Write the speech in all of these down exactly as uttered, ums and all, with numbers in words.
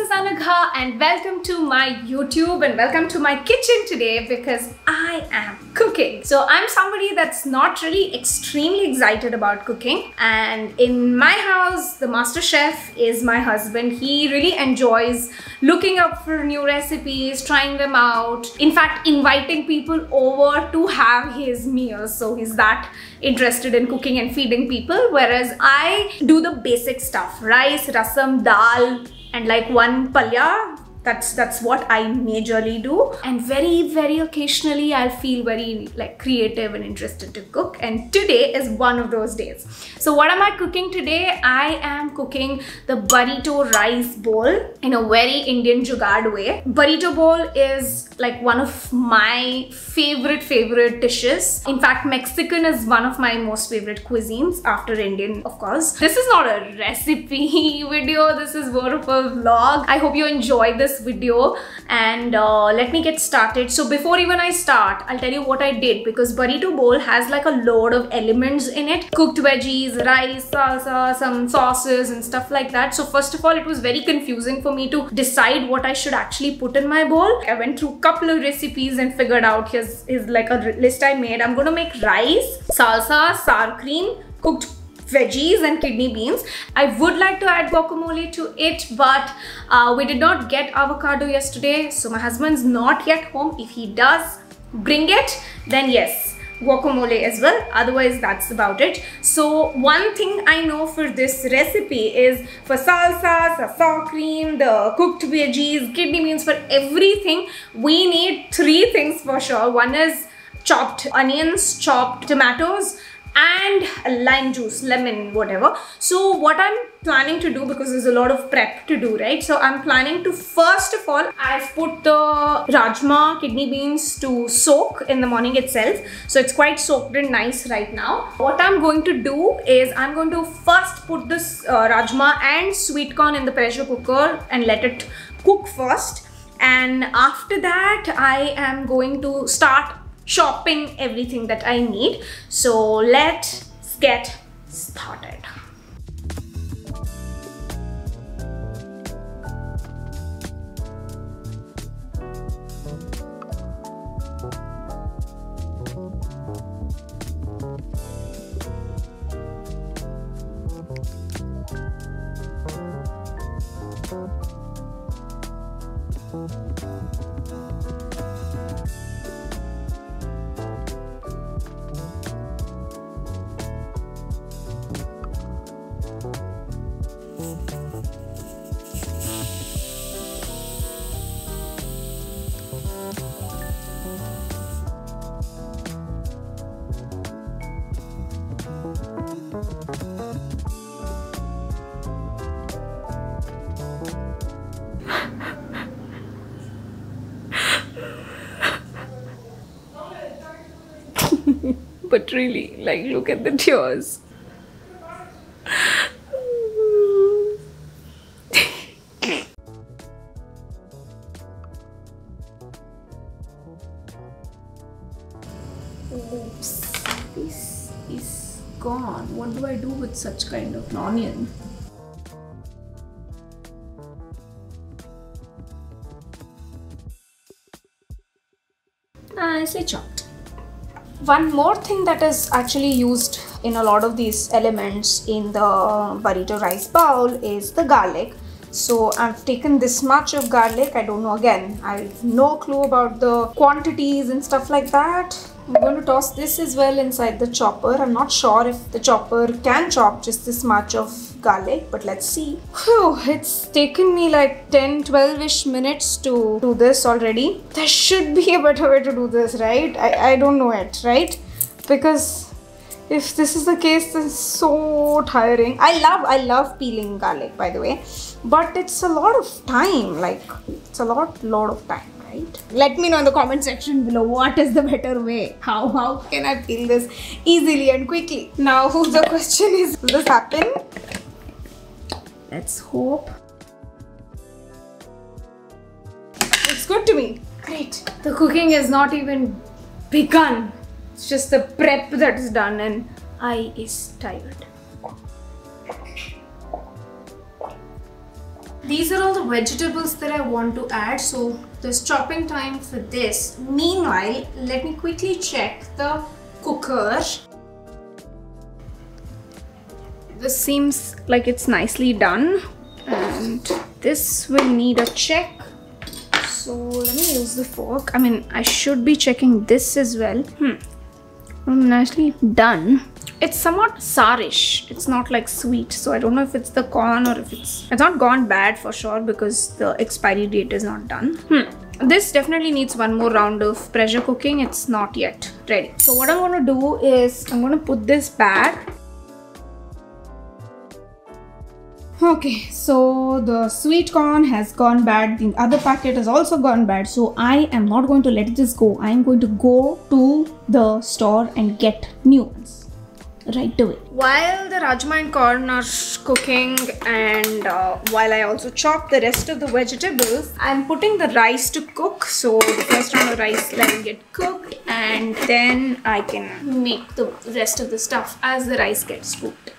is Anagha and welcome to my YouTube and welcome to my kitchen today, because I am cooking. So I'm somebody that's not really extremely excited about cooking, and in my house the master chef is my husband. He really enjoys looking up for new recipes, trying them out, in fact inviting people over to have his meals. So he's that interested in cooking and feeding people, whereas I do the basic stuff: rice, rasam, dal, and like one palya. That's that's what I majorly do. And very, very occasionally I'll feel very like creative and interested to cook. And today is one of those days. So what am I cooking today? I am cooking the burrito rice bowl in a very Indian jugaad way. Burrito bowl is like one of my favorite, favorite dishes. In fact, Mexican is one of my most favorite cuisines after Indian, of course. This is not a recipe video. This is more of a vlog. I hope you enjoy this video, and uh, let me get started. So before even I start, I'll tell you what I did, because burrito bowl has like a load of elements in it: cooked veggies, rice, salsa, some sauces and stuff like that. So first of all, it was very confusing for me to decide what I should actually put in my bowl. I went through a couple of recipes and figured out, here's is like a list I made. I'm gonna make rice, salsa, sour cream, cooked veggies and kidney beans. I would like to add guacamole to it, but uh, we did not get avocado yesterday, so my husband's not yet home. If he does bring it, then yes, guacamole as well. Otherwise, that's about it. So one thing I know for this recipe is for salsa, the sour cream, the cooked veggies, kidney beans, for everything we need three things for sure. One is chopped onions, chopped tomatoes, and lime juice, lemon, whatever. So what I'm planning to do, because there's a lot of prep to do, right? So I'm planning to, first of all, I've put the rajma kidney beans to soak in the morning itself. So it's quite soaked and nice right now. What I'm going to do is I'm going to first put this uh, rajma and sweet corn in the pressure cooker and let it cook first. And after that, I am going to start chopping everything that I need. So let's get started. But really, like, look at the tears. Oops, this is gone. What do I do with such kind of an onion? Nicely chopped. One more thing that is actually used in a lot of these elements in the burrito rice bowl is the garlic. So I've taken this much of garlic. I don't know, again, I have no clue about the quantities and stuff like that. I'm going to toss this as well inside the chopper. I'm not sure if the chopper can chop just this much of garlic, but let's see. Whew, it's taken me like ten, twelve-ish minutes to do this already. There should be a better way to do this, right? I, I don't know it, right? Because if this is the case, then it's so tiring. I love, I love peeling garlic, by the way, but it's a lot of time. Like, it's a lot, lot of time. Right. Let me know in the comment section below what is the better way. How how can I peel this easily and quickly? Now the question is, will this happen? Let's hope. It's good to me. Great. The cooking is not even begun. It's just the prep that is done, and I is tired. These are all the vegetables that I want to add, so there's chopping time for this. Meanwhile, let me quickly check the cooker. This seems like it's nicely done, and this will need a check. So let me use the fork. I mean, I should be checking this as well. Hmm. Nicely done. It's somewhat sourish. It's not like sweet, so I don't know if it's the corn or if it's it's not gone bad for sure, because the expiry date is not done. Hmm. This definitely needs one more round of pressure cooking. It's not yet ready. So what I'm going to do is I'm going to put this back. Okay, so the sweet corn has gone bad. The other packet has also gone bad. So I am not going to let this go. I am going to go to the store and get new ones right away. While the rajma and corn are cooking, and uh, while I also chop the rest of the vegetables, I'm putting the rice to cook. So the first round of rice let it get cooked, and then I can make the rest of the stuff as the rice gets cooked.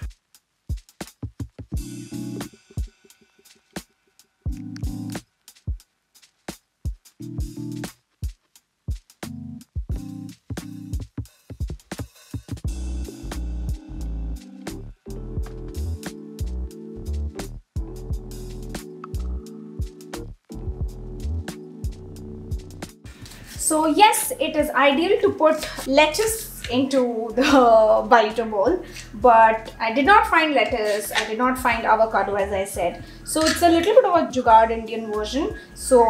So yes, it is ideal to put lettuce into the burrito bowl, but I did not find lettuce, I did not find avocado, as I said. So it's a little bit of a jugaad Indian version. So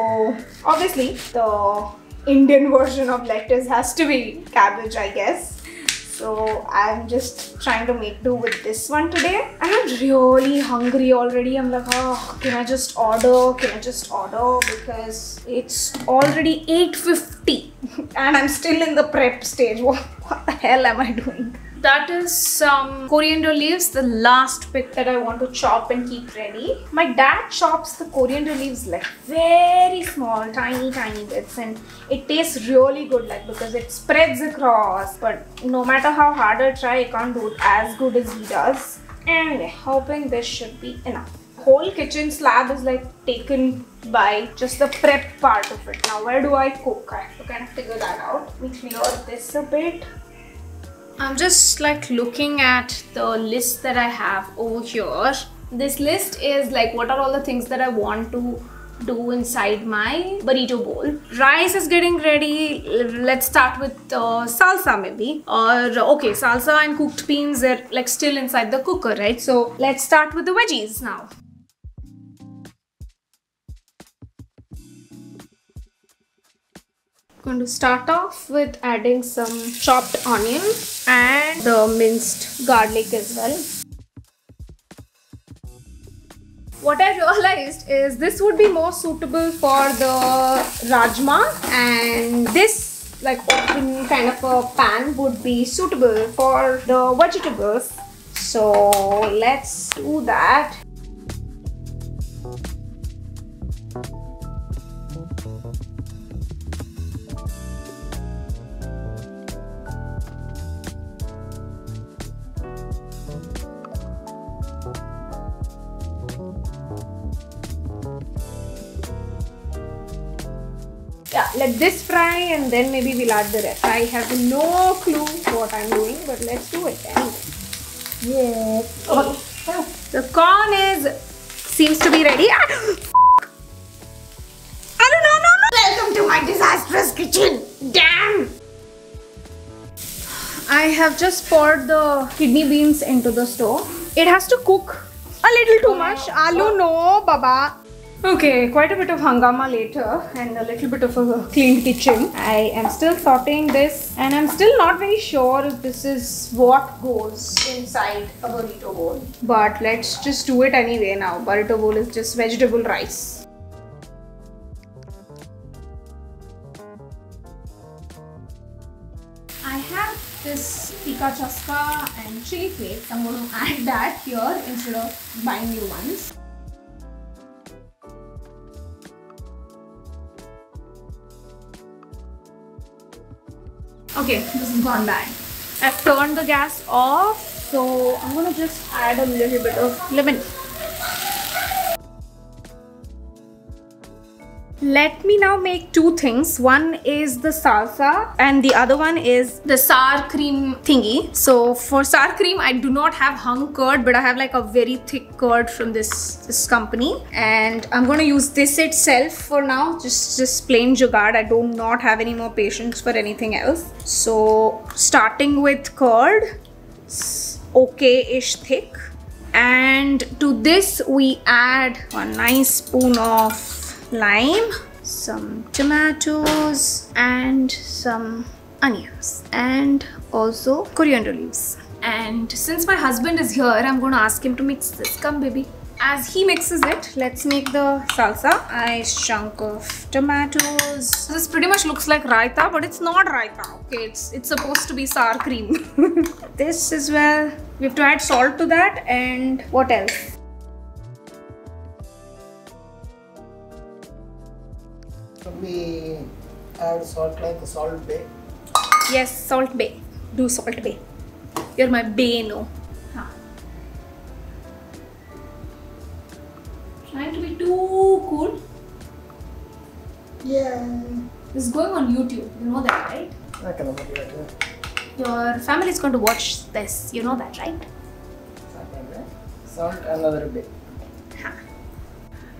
obviously the Indian version of lettuce has to be cabbage, I guess. So I'm just trying to make do with this one today. I'm really hungry already. I'm like, oh, can I just order? Can I just order? Because it's already eight fifty and I'm still in the prep stage. What, what the hell am I doing? That is some coriander leaves, the last bit that I want to chop and keep ready. My dad chops the coriander leaves like very small, tiny, tiny bits, and it tastes really good, like, because it spreads across. But no matter how hard I try, I can't do it as good as he does. Anyway, hoping this should be enough. Whole kitchen slab is like taken by just the prep part of it. Now, where do I cook? I have to kind of figure that out. Let me clear this a bit. I'm just like looking at the list that I have over here. This list is like what are all the things that I want to do inside my burrito bowl. Rice is getting ready. Let's start with uh, salsa maybe. Or okay, salsa and cooked beans are like still inside the cooker, right? So let's start with the veggies now. I'm going to start off with adding some chopped onion and the minced garlic as well. What I realized is this would be more suitable for the rajma, and this like open kind of a pan would be suitable for the vegetables. So let's do that. Yeah, let this fry and then maybe we'll add the rest. I have no clue what I'm doing, but let's do it anyway. Yeah. Oh. Oh. The corn is seems to be ready. Ah, I don't know, no, no. Welcome to my disastrous kitchen. Damn. I have just poured the kidney beans into the stove. It has to cook a little too much. Aloo, no, baba. Okay, quite a bit of hangama later and a little bit of a clean kitchen. I am still sauteing this, and I'm still not very sure if this is what goes inside a burrito bowl. But let's just do it anyway now. Burrito bowl is just vegetable rice. I have this tikka chaska and chili flakes. I'm going to add that here instead of buying new ones. Okay, this has gone bad. I've turned the gas off, so I'm gonna just add a little bit of lemon. Let me now make two things. One is the salsa and the other one is the sour cream thingy. So for sour cream, I do not have hung curd, but I have like a very thick curd from this, this company. And I'm going to use this itself for now. Just, just plain jugaad. I do not have any more patience for anything else. So starting with curd, it's okay-ish thick. And to this, we add a nice spoon of lime, some tomatoes and some onions and also coriander leaves. And since my husband is here, I'm going to ask him to mix this. Come baby. As he mixes it, let's make the salsa. Nice chunk of tomatoes. This pretty much looks like raita, but it's not raita. Okay, it's, it's supposed to be sour cream. This is where we have to add salt to that and what else? We add salt like salt bay. Yes, salt bay. Do salt bay. You're my bay, no. Huh. Trying to be too cool. Yeah. This is going on YouTube. You know that, right? I can remember that, yeah. Your family is going to watch this. You know that, right? Salt another bay. Huh.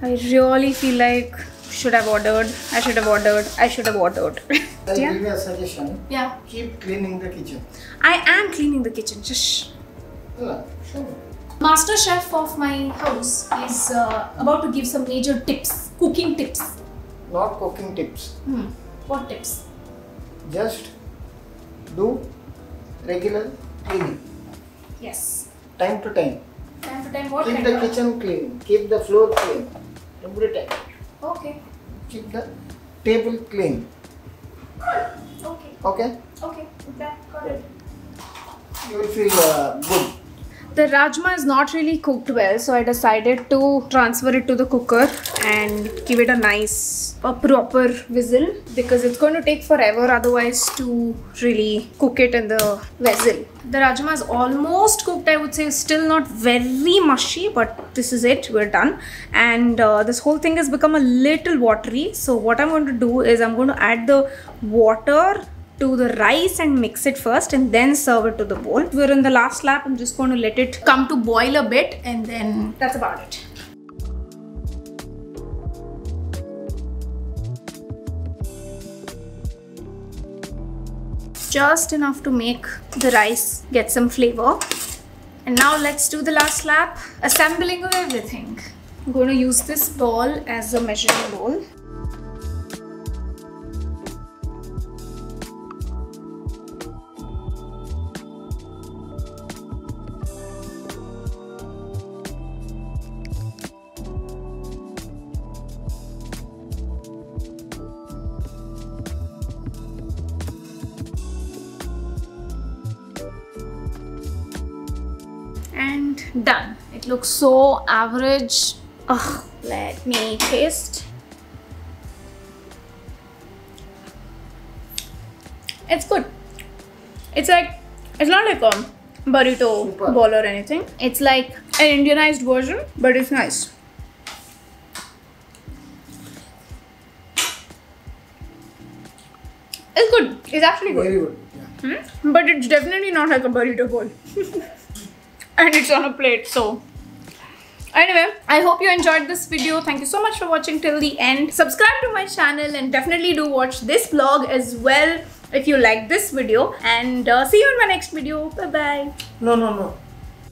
I really feel like. Should have ordered. I should have ordered. I should have ordered. I'll yeah. give you a suggestion. Yeah. Keep cleaning the kitchen. I am cleaning the kitchen. Shh. Yeah, sure. Master chef of my house is uh, about to give some major tips, cooking tips. Not cooking tips. Hmm. What tips? Just do regular cleaning. Yes. Time to time. Time to time. What? Keep the kitchen clean. Keep the floor clean. Every time. Okay. Keep the table clean. Okay. Okay? Okay. Okay. Got it. You will feel uh, good. The rajma is not really cooked well, so I decided to transfer it to the cooker and give it a nice, a proper whistle because it's going to take forever otherwise to really cook it in the vessel. The rajma is almost cooked, I would say. Still not very mushy, but this is it. We're done. And uh, this whole thing has become a little watery. So what I'm going to do is I'm going to add the water to the rice and mix it first and then serve it to the bowl. We're in the last lap. I'm just going to let it come to boil a bit and then that's about it. Just enough to make the rice get some flavor. And now let's do the last lap, assembling of everything. I'm going to use this bowl as a measuring bowl. And done. It looks so average. Ugh, let me taste. It's good. It's like, it's not like a burrito Super. bowl or anything. It's like an Indianized version, but it's nice. It's good. It's actually good. Very good. Yeah. Hmm? But it's definitely not like a burrito bowl. And it's on a plate. So anyway, I hope you enjoyed this video. Thank you so much for watching till the end. Subscribe to my channel and definitely do watch this vlog as well if you like this video. And uh, see you in my next video. Bye bye. No, no, no.